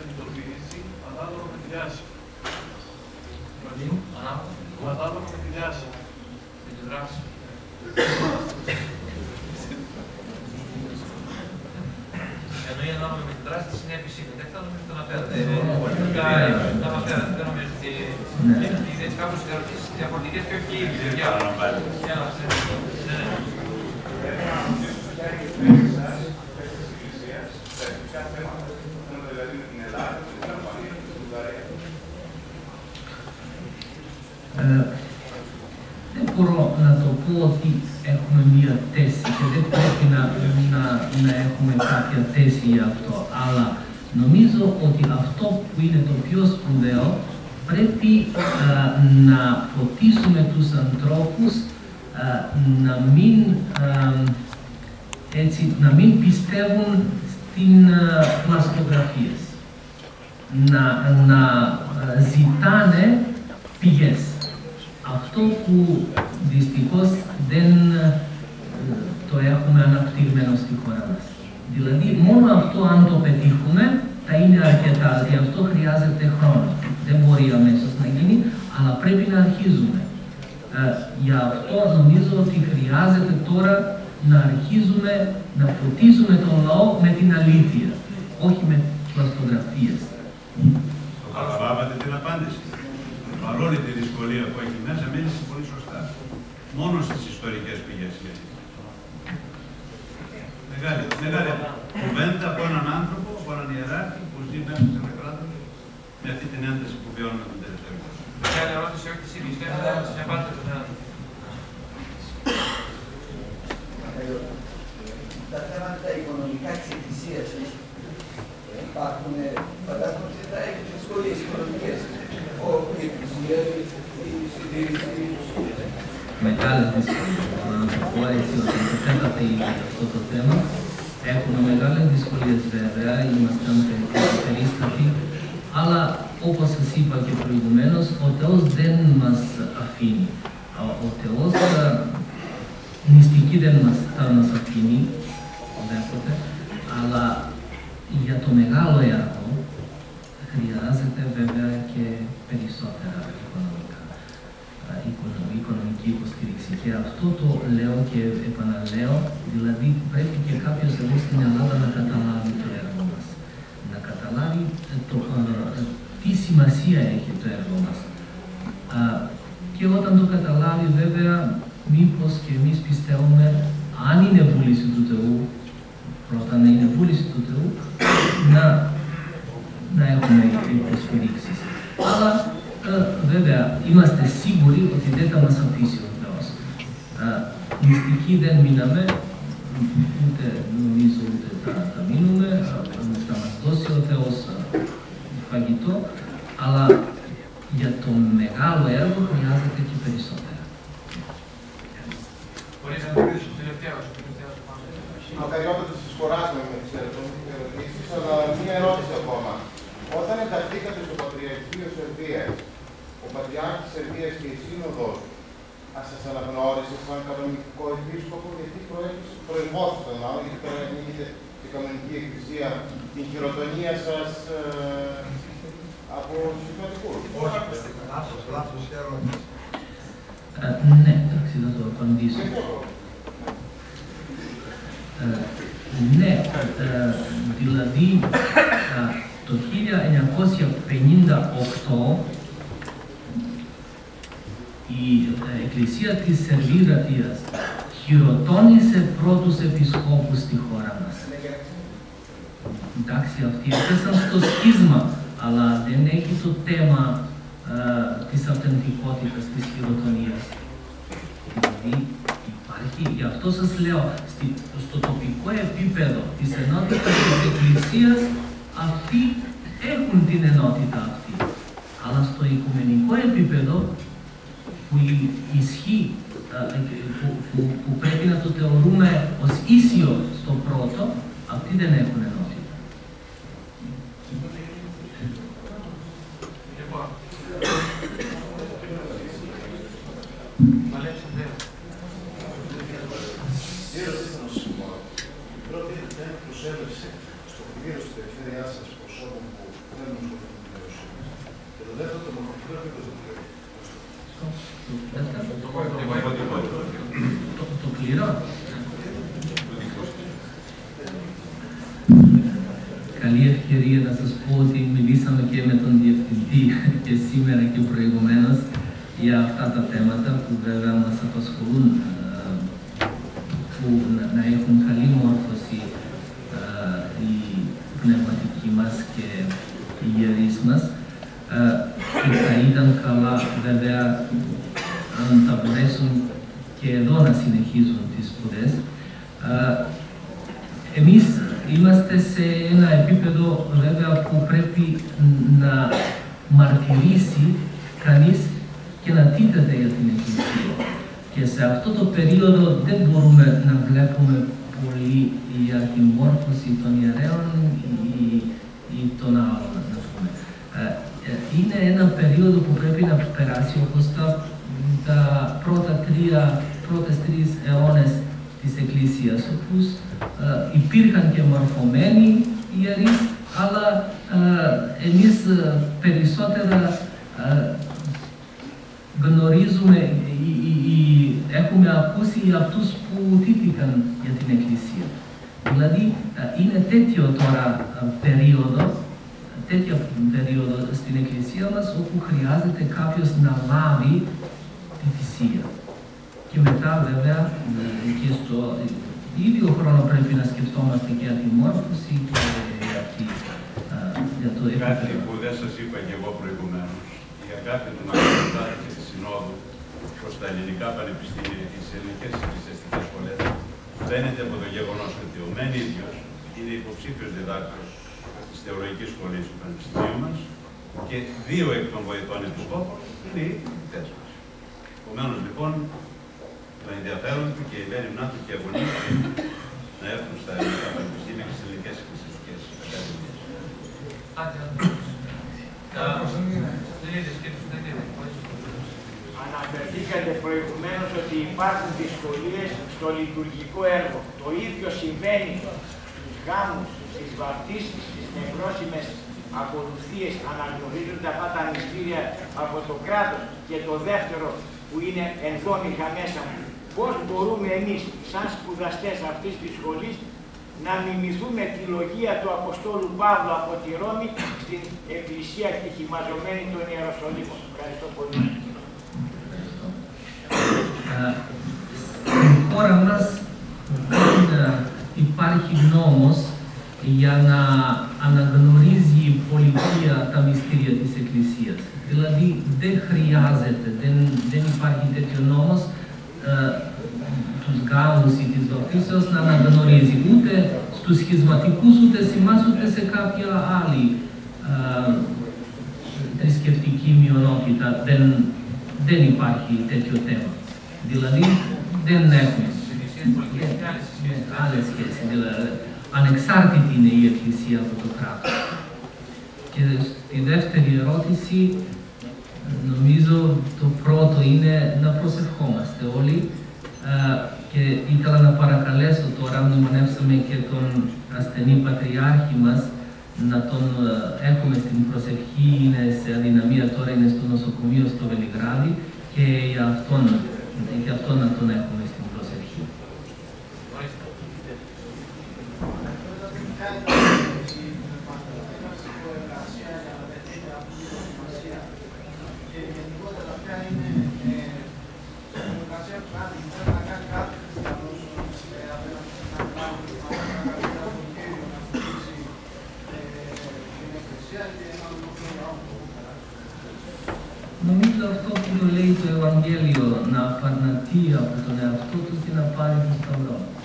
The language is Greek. κινητοποιήσει ανάλογα με τη διάση. Ανάλογα με τη διάση. Με τη δράση. Εννοεί ανάλογα με τη δράση τη συνέπειση. Δεν θα νομίζω το αναφέρατε. Πολιτικά τα αναφέρατε. Δεν νομίζω ότι είναι κάπως ερωτήσεις διαφορετικές και όχι η ίδια. Δεν μπορώ να το πω ότι έχουμε μία θέση και δεν πρέπει να έχουμε κάποια θέση για αυτό. Αλλά νομίζω ότι αυτό που είναι το πιο σπουδαίο πρέπει να φωτίσουμε τους ανθρώπους να μην έτσι, να μην πιστεύουν στην πλαστογραφία. Να ζητάνε πηγές. Αυτό που δυστυχώς δεν το έχουμε αναπτυγμένο στη χώρα μας. Δηλαδή, μόνο αυτό αν το πετύχουμε θα είναι αρκετά. Γι' αυτό χρειάζεται χρόνο. Δεν μπορεί αμέσως να γίνει, αλλά πρέπει να αρχίζουμε. Γι' αυτό νομίζω ότι χρειάζεται τώρα να αρχίζουμε να φωτίζουμε τον λαό με την αλήθεια, όχι με πλαστογραφίες. Καταλάβατε την απάντηση. Παρόλη τη δυσκολία που έχει μέσα, μίλησε πολύ σωστά. Μόνο στις ιστορικές πηγές. Μεγάλη κουβέντα από έναν άνθρωπο, από έναν ιεράρχη που ζει μέσα σε ένα κράτος με αυτή την ένταση που βιώνουμε τον τελευταίο. Μεγάλη ερώτηση, όχι της ίδιας, δεν πάντα τον άνθρωπο. Τα θέματα οικονομικά της εκκλησίασης υπάρχουν, φαντάζομαι ότι θα έχει δυσκολίες οικονομικές. Η εκκλησία, η συντήρηση. Μεγάλες δυσκολίες. Να σας πω έτσι ότι θέτατε αυτό το θέμα. Έχουμε μεγάλες δυσκολίες βέβαια, είμαστε περίστατοι. Αλλά όπως σας είπα και προηγουμένως, ο Θεός δεν μας αφήνει. Ο Θεός μυστική δεν μας αφήνει, οδέποτε, αλλά για το μεγάλο έργο χρειάζεται βέβαια και περισσότερα οικονομική υποστήριξη. Και αυτό το λέω και επαναλέω, δηλαδή πρέπει και κάποιος εδώ στην Ελλάδα να καταλάβει το έργο μας. Να καταλάβει τι σημασία έχει το έργο μας. Και όταν το καταλάβει βέβαια, μήπως και εμείς πιστεύουμε, αν είναι βούληση του Θεού, πρώτα να είναι βούληση του Θεού, να έχουμε υποστηρίξεις. Αλλά βέβαια είμαστε σίγουροι ότι δεν θα μας αφήσει ο Θεός. Μυστικοί δεν μείναμε, ούτε νομίζω ούτε θα μείνουμε, θα μας δώσει ο Θεός φαγητό, αλλά για το μεγάλο έργο χρειάζεται και περισσότερο. Μπορείς να μιλήσεις στο τελευταίο σου. Μακαριόπατα στις χωράζουμε με τις ερωτήσεις, αλλά μία ερώτηση ακόμα. Όταν ενταχθήκατε στο Πατριαρχείο Σερβίας, ο Πατριάρχης Σερβίας και η Σύνοδος, ας σας αναγνώρισε σαν κανονικό επίσκοπο, γιατί προηγόθηκαν, γιατί τώρα ανοίγεται η κανονική εκκλησία, την χειροτονία σας από συμπατικούς. Όχι, λάθος ερώτηση. Ναι, εντάξει, θα το απαντήσω. Ναι, δηλαδή το 1958 η Εκκλησία της Σερβής Ρατίας χειροτώνησε πρώτους επισκόπους στη χώρα μας. Εντάξει, αυτοί έφτασαν στο σχίσμα, αλλά δεν έχει το θέμα της αυθεντικότητας, της χειροτονίας. Δηλαδή υπάρχει, γι' αυτό σας λέω, στο τοπικό επίπεδο της ενότητας της Εκκλησίας, αυτοί έχουν την ενότητα αυτή. Αλλά στο οικουμενικό επίπεδο, που ισχύει, που πρέπει να το θεωρούμε ως ίσιο στο πρώτο, αυτοί δεν έχουν ενότητα. στο πλήρως της περιφέρειάς σας προσώπων που θέλουν στο πλήρως της περιφέρειας. Και το δεύτερο, το μορφωτικό επίπεδο του πλήρως. Το πλήρως. Καλή ευκαιρία να σας πω ότι μιλήσαμε και με τον Διευθυντή και σήμερα και προηγουμένως για αυτά τα θέματα που βέβαια μας απασχολούν, που να έχουν καλή μόρφωση η πνευματική μας και οι ιερείς μας. Και θα ήταν καλά βέβαια αν θα μπορέσουν και εδώ να συνεχίζουν τις σπουδές. Εμείς είμαστε σε ένα επίπεδο βέβαια που πρέπει να μαρτυρήσει κανείς και να τίτεται για την Εκκλησία. Και σε αυτό το περίοδο δεν μπορούμε να βλέπουμε πολύ για τη μόρφωση των ιερέων ή των άλλων, να πούμε. Είναι ένα περίοδο που πρέπει να περάσει όπως τα πρώτες τρεις αιώνες της Εκκλησίας, όπου υπήρχαν και μορφωμένοι ιερείς, αλλά εμείς περισσότερα γνωρίζουμε ή έχουμε ακούσει αυτούς που τίτηκαν για την Εκκλησία. Δηλαδή είναι τέτοιο τώρα τέτοια περίοδο στην Εκκλησία μας, όπου χρειάζεται κάποιος να λάβει τη θυσία. Και μετά βέβαια και στο ίδιο χρόνο πρέπει να σκεφτόμαστε και για τη μόρφωση και για το επίπεδο. Κάτι που δεν σας είπα και εγώ προηγουμένως, η αγάπη του Μαγνητάρχη και της Συνόδου προς τα ελληνικά πανεπιστήμια και τις ελληνικές εκκλησιαστικές σχολές φαίνεται από το γεγονός ότι ο μεν ίδιος είναι υποψήφιος διδάκτορας της Θεολογικής Σχολής του Πανεπιστημίου μας και δύο εκ των βοηθών επισκόπων είναι οι φοιτητές μας. Επομένως λοιπόν, το ενδιαφέρον του και η μέρημνά του και η αγωνία του να έρθουν στα ελληνικά πανεπιστήμια και στις ελληνικές εκκλησιαστικές ακαδημίες. Αναφερθήκατε προηγουμένως ότι υπάρχουν δυσκολίες στο λειτουργικό έργο. Το ίδιο συμβαίνει στους γάμους, στις βαπτίσεις, στις νεκρόσιμες ακολουθίες. Αναγνωρίζονται αυτά τα μυστήρια από το κράτος. Και το δεύτερο, που είναι ενδόμηχα μέσα μου. Πώς μπορούμε εμείς, σαν σπουδαστές αυτής της σχολής, να μιμηθούμε τη λογία του Αποστόλου Παύλου από τη Ρώμη στην Εκκλησία χυμαζωμένη των Ιεροσολύμων. Ευχαριστώ πολύ. Στην χώρα μας δεν υπάρχει νόμος για να αναγνωρίζει η πολιτεία τα μυστήρια της Εκκλησίας. Δηλαδή δεν χρειάζεται, δεν υπάρχει τέτοιο νόμος τους γάμους ή της βαπτίσεως να αναγνωρίζει ούτε στους σχισματικούς, ούτε σε εμάς, ούτε σε κάποια άλλη θρησκευτική μειονότητα. Δεν υπάρχει τέτοιο θέμα. Δηλαδή δεν έχουμε άλλες σχέσεις. Δηλαδή, ανεξάρτητη είναι η Εκκλησία από το κράτος. Και στη δεύτερη ερώτηση, νομίζω το πρώτο είναι να προσευχόμαστε όλοι. Και ήθελα να παρακαλέσω τώρα, μνημονεύσαμε και τον ασθενή πατριάρχη μας, να τον έχουμε στην προσευχή, είναι σε αδυναμία τώρα, είναι στο νοσοκομείο στο Βελιγράδι και για αυτόν να τον έχουμε στην προσευχή. Νομίζω αυτό που λέει το Ευαγγέλιο, να απαρνηθεί από τον εαυτό του και να πάρει τον σταυρό.